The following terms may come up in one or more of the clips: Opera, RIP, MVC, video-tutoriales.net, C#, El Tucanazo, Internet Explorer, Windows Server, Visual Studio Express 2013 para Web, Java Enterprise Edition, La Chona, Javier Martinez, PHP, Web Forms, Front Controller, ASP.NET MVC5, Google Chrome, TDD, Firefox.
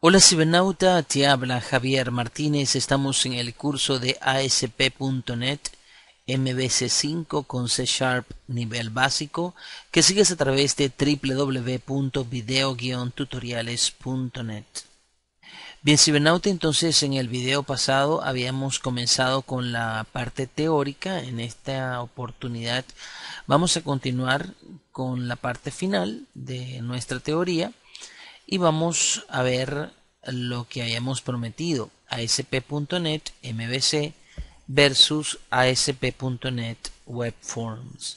Hola cibernauta, te habla Javier Martínez. Estamos en el curso de ASP.NET MVC5 con C# nivel básico que sigues a través de www.video-tutoriales.net. Bien cibernauta, entonces en el video pasado habíamos comenzado con la parte teórica. En esta oportunidad vamos a continuar con la parte final de nuestra teoría. Y vamos a ver lo que habíamos prometido, ASP.NET MVC versus ASP.NET Web Forms.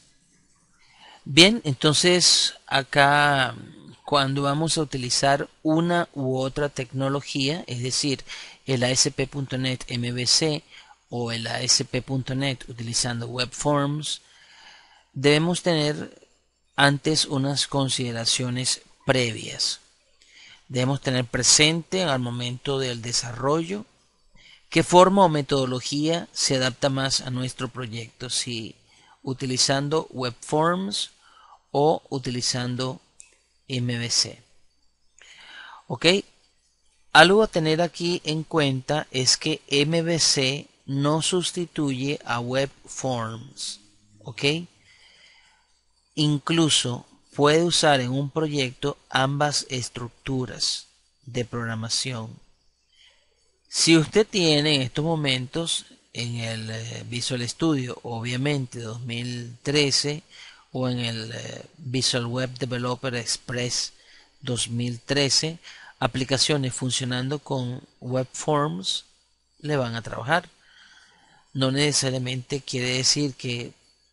Bien, entonces acá cuando vamos a utilizar una u otra tecnología, es decir, el ASP.NET MVC o el ASP.NET utilizando Web Forms, debemos tener antes unas consideraciones previas. Debemos tener presente al momento del desarrollo qué forma o metodología se adapta más a nuestro proyecto, si utilizando Web Forms o utilizando MVC. Ok, algo a tener aquí en cuenta es que MVC no sustituye a Web Forms. Ok, incluso puede usar en un proyecto ambas estructuras de programación. Si usted tiene en estos momentos en el Visual Studio, obviamente 2013, o en el Visual Web Developer Express 2013, aplicaciones funcionando con Web Forms, le van a trabajar. No necesariamente quiere decir que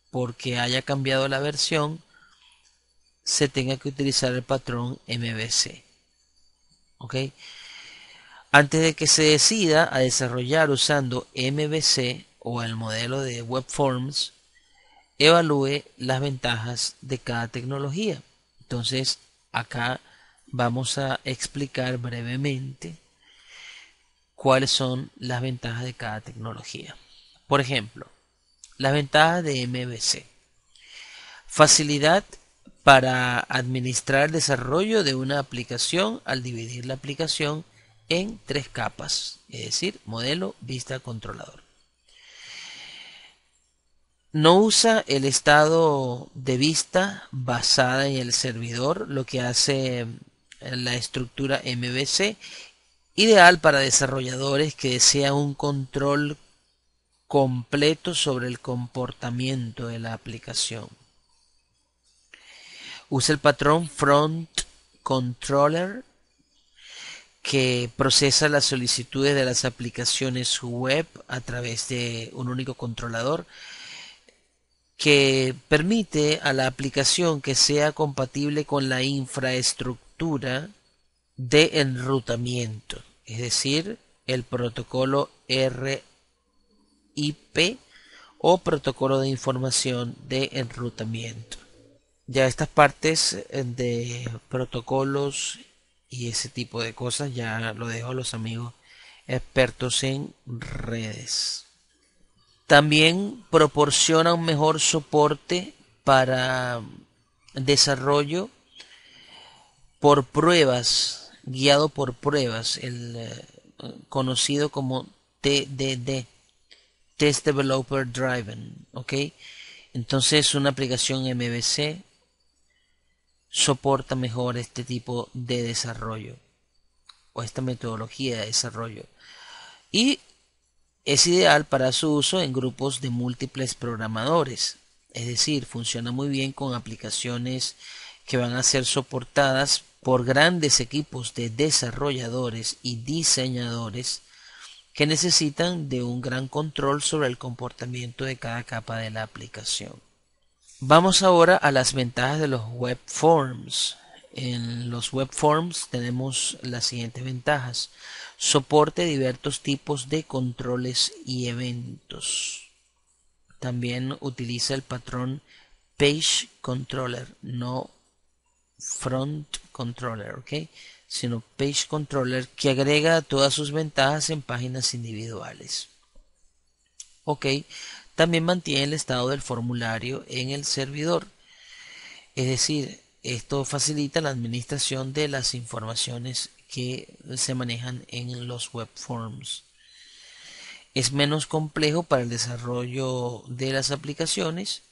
porque haya cambiado la versión se tenga que utilizar el patrón MVC. ¿Ok? Antes de que se decida a desarrollar usando MVC o el modelo de Web Forms, evalúe las ventajas de cada tecnología. Entonces, acá vamos a explicar brevemente cuáles son las ventajas de cada tecnología. Por ejemplo, las ventajas de MVC. Facilidad para administrar el desarrollo de una aplicación al dividir la aplicación en tres capas, es decir, modelo, vista, controlador. No usa el estado de vista basada en el servidor, lo que hace la estructura MVC, ideal para desarrolladores que desean un control completo sobre el comportamiento de la aplicación. Usa el patrón Front Controller que procesa las solicitudes de las aplicaciones web a través de un único controlador que permite a la aplicación que sea compatible con la infraestructura de enrutamiento, es decir, el protocolo RIP o protocolo de información de enrutamiento. Ya estas partes de protocolos y ese tipo de cosas ya lo dejo a los amigos expertos en redes. También proporciona un mejor soporte para desarrollo por pruebas, guiado por pruebas, el conocido como TDD, Test Developer Driven. ¿Ok? Entonces una aplicación MVC soporta mejor este tipo de desarrollo o esta metodología de desarrollo y es ideal para su uso en grupos de múltiples programadores, es decir, funciona muy bien con aplicaciones que van a ser soportadas por grandes equipos de desarrolladores y diseñadores que necesitan de un gran control sobre el comportamiento de cada capa de la aplicación. Vamos ahora a las ventajas de los Web Forms. En los Web Forms tenemos las siguientes ventajas. Soporte diversos tipos de controles y eventos. También utiliza el patrón Page Controller, no Front Controller, ¿ok? Sino Page Controller, que agrega todas sus ventajas en páginas individuales. Ok. También mantiene el estado del formulario en el servidor, es decir, esto facilita la administración de las informaciones que se manejan en los Web Forms. Es menos complejo para el desarrollo de las aplicaciones.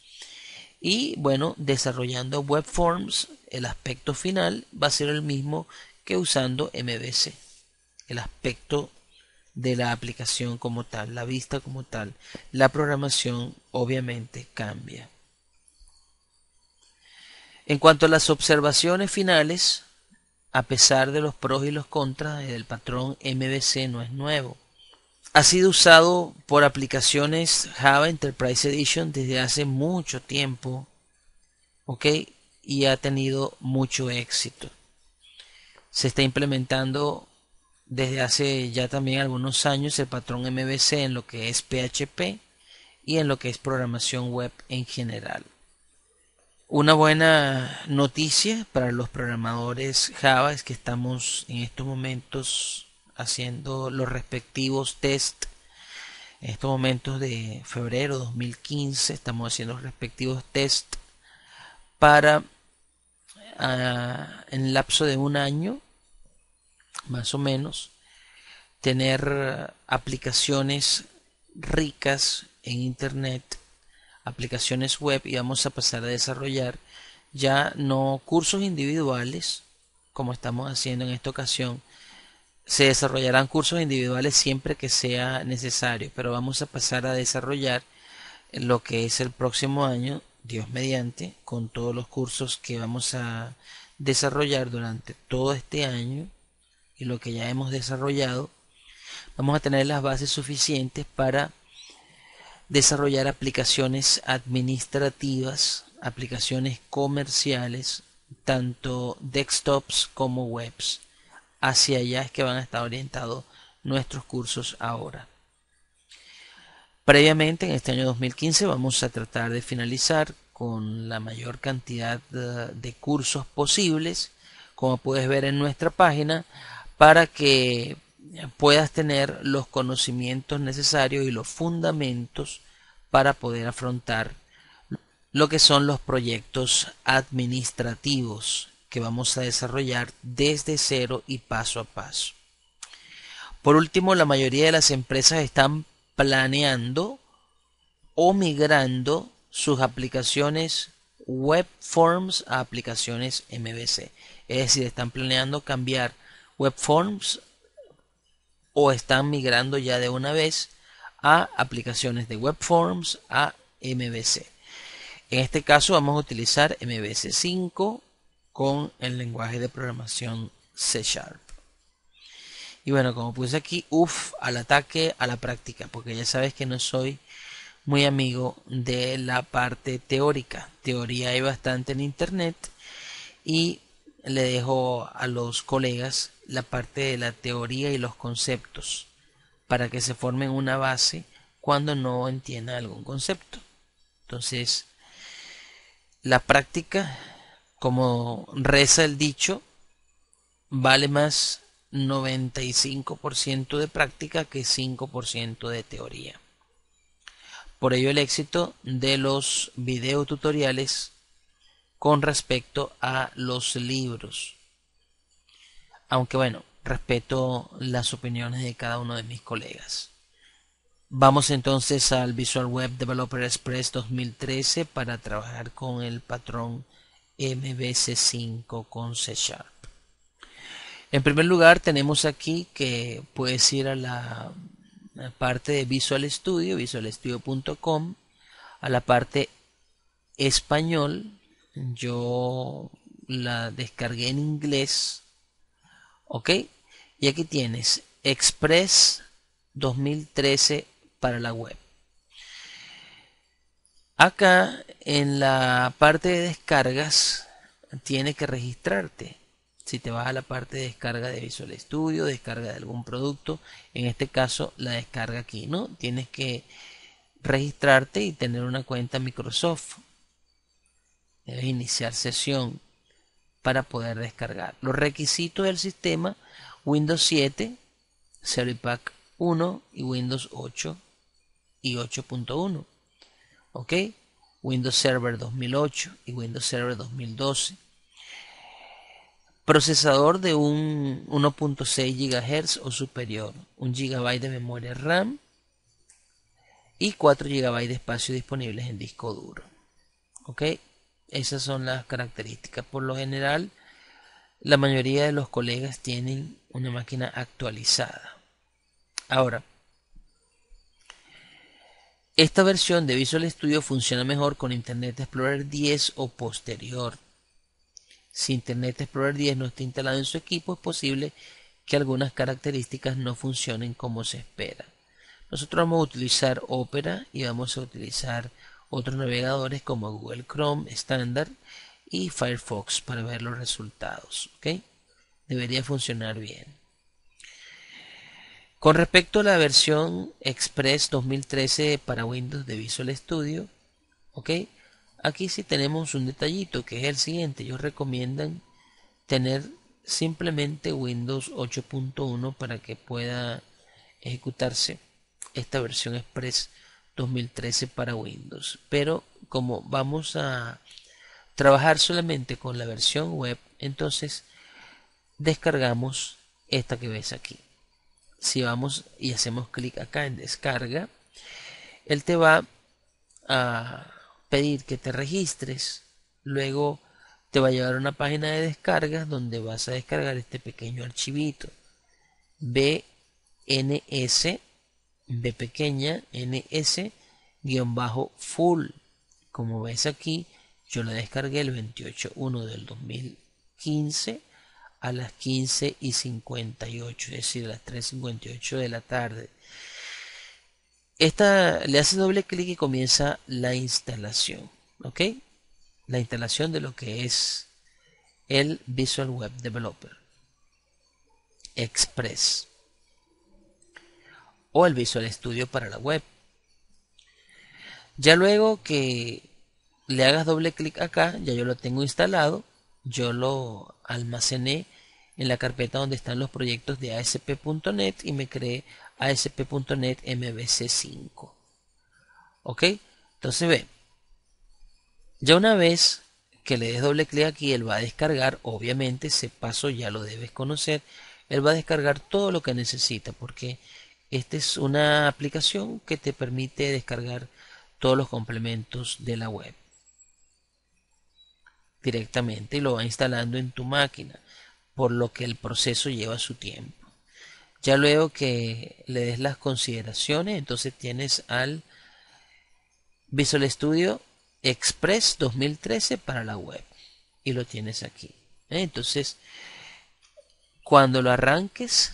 Y bueno, desarrollando Web Forms, el aspecto final va a ser el mismo que usando MVC. El aspecto de la aplicación como tal, la vista como tal, la programación obviamente cambia. En cuanto a las observaciones finales, a pesar de los pros y los contras, el patrón MVC no es nuevo. Ha sido usado por aplicaciones Java Enterprise Edition desde hace mucho tiempo, ¿ok? Y ha tenido mucho éxito. Se está implementando desde hace ya también algunos años el patrón MVC en lo que es PHP y en lo que es programación web en general. Una buena noticia para los programadores Java es que estamos en estos momentos haciendo los respectivos test. En estos momentos de febrero 2015 estamos haciendo los respectivos test para en el lapso de un año más o menos tener aplicaciones ricas en internet, aplicaciones web, y vamos a pasar a desarrollar ya no cursos individuales como estamos haciendo en esta ocasión. Se desarrollarán cursos individuales siempre que sea necesario, pero vamos a pasar a desarrollar lo que es el próximo año, Dios mediante, con todos los cursos que vamos a desarrollar durante todo este año y lo que ya hemos desarrollado. Vamos a tener las bases suficientes para desarrollar aplicaciones administrativas, aplicaciones comerciales, tanto desktops como webs. Hacia allá es que van a estar orientados nuestros cursos ahora. Previamente, en este año 2015, vamos a tratar de finalizar con la mayor cantidad de cursos posibles, como puedes ver en nuestra página, para que puedas tener los conocimientos necesarios y los fundamentos para poder afrontar lo que son los proyectos administrativos que vamos a desarrollar desde cero y paso a paso. Por último, la mayoría de las empresas están planeando o migrando sus aplicaciones Web Forms a aplicaciones MVC. Es decir, están planeando cambiar Web Forms o están migrando ya de una vez a aplicaciones de Web Forms a MVC. En este caso vamos a utilizar MVC5 con el lenguaje de programación C#. Y bueno, como puse aquí, al ataque, a la práctica, porque ya sabes que no soy muy amigo de la parte teórica. Teoría hay bastante en internet y le dejo a los colegas la parte de la teoría y los conceptos para que se formen una base cuando no entienda algún concepto. Entonces, la práctica, como reza el dicho, vale más 95% de práctica que 5% de teoría. Por ello el éxito de los videotutoriales con respecto a los libros. Aunque bueno, respeto las opiniones de cada uno de mis colegas. Vamos entonces al Visual Web Developer Express 2013 para trabajar con el patrón MVC5 con C#. En primer lugar, tenemos aquí que puedes ir a la parte de Visual Studio, visualstudio.com, a la parte español. Yo la descargué en inglés, ok, y aquí tienes Express 2013 para la web. Acá en la parte de descargas tienes que registrarte. Si te vas a la parte de descarga de Visual Studio, descarga de algún producto, en este caso la descarga aquí, ¿no? Tienes que registrarte y tener una cuenta Microsoft. Debes iniciar sesión para poder descargar. Los requisitos del sistema: Windows 7, Service Pack 1 y Windows 8 y 8.1. ¿Ok? Windows Server 2008 y Windows Server 2012. Procesador de un 1.6 GHz o superior, 1 GB de memoria RAM y 4 GB de espacio disponibles en disco duro. ¿Ok? Esas son las características. Por lo general, la mayoría de los colegas tienen una máquina actualizada. Ahora, esta versión de Visual Studio funciona mejor con Internet Explorer 10 o posterior. Si Internet Explorer 10 no está instalado en su equipo, es posible que algunas características no funcionen como se espera. Nosotros vamos a utilizar Opera y vamos a utilizar otros navegadores como Google Chrome estándar y Firefox para ver los resultados. ¿Okay? Debería funcionar bien. Con respecto a la versión Express 2013 para Windows de Visual Studio, ¿okay? Aquí sí tenemos un detallito que es el siguiente. Ellos recomiendan tener simplemente Windows 8.1 para que pueda ejecutarse esta versión Express 2013 para Windows. Pero como vamos a trabajar solamente con la versión web, entonces descargamos esta que ves aquí. Si vamos y hacemos clic acá en descarga, él te va a pedir que te registres, luego te va a llevar a una página de descargas donde vas a descargar este pequeño archivito bns-full. Como ves aquí, yo la descargué el 28/1/2015 a las 15:58, es decir, a las 3:58 de la tarde. Esta, le haces doble clic y comienza la instalación, ¿ok? La instalación de lo que es el Visual Web Developer Express o el Visual Studio para la web. Ya luego que le hagas doble clic acá, ya yo lo tengo instalado, yo lo almacené en la carpeta donde están los proyectos de ASP.NET y me creé ASP.NET MVC5. Ok, entonces ve, ya una vez que le des doble clic aquí, él va a descargar, obviamente ese paso ya lo debes conocer, él va a descargar todo lo que necesita, porque esta es una aplicación que te permite descargar todos los complementos de la web directamente y lo va instalando en tu máquina, por lo que el proceso lleva su tiempo. Ya luego que le des las consideraciones, entonces tienes al Visual Studio Express 2013 para la web. Y lo tienes aquí. Entonces, cuando lo arranques,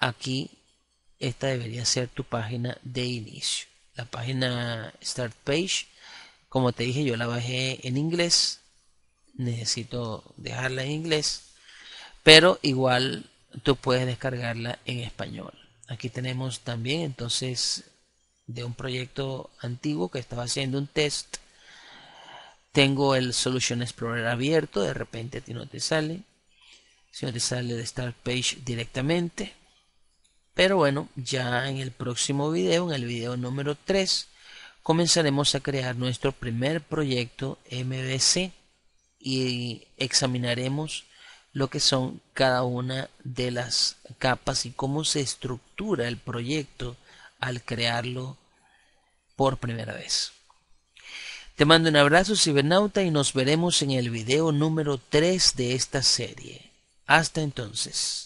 aquí esta debería ser tu página de inicio. La página Start Page, como te dije, yo la bajé en inglés. Necesito dejarla en inglés. Pero igual tú puedes descargarla en español. Aquí tenemos también entonces de un proyecto antiguo que estaba haciendo un test. Tengo el Solution Explorer abierto, de repente a ti no te sale. Si no te sale de Start Page directamente. Pero bueno, ya en el próximo video, en el video número 3, comenzaremos a crear nuestro primer proyecto MVC y examinaremos lo que son cada una de las capas y cómo se estructura el proyecto al crearlo por primera vez. Te mando un abrazo, cibernauta, y nos veremos en el video número 3 de esta serie. Hasta entonces.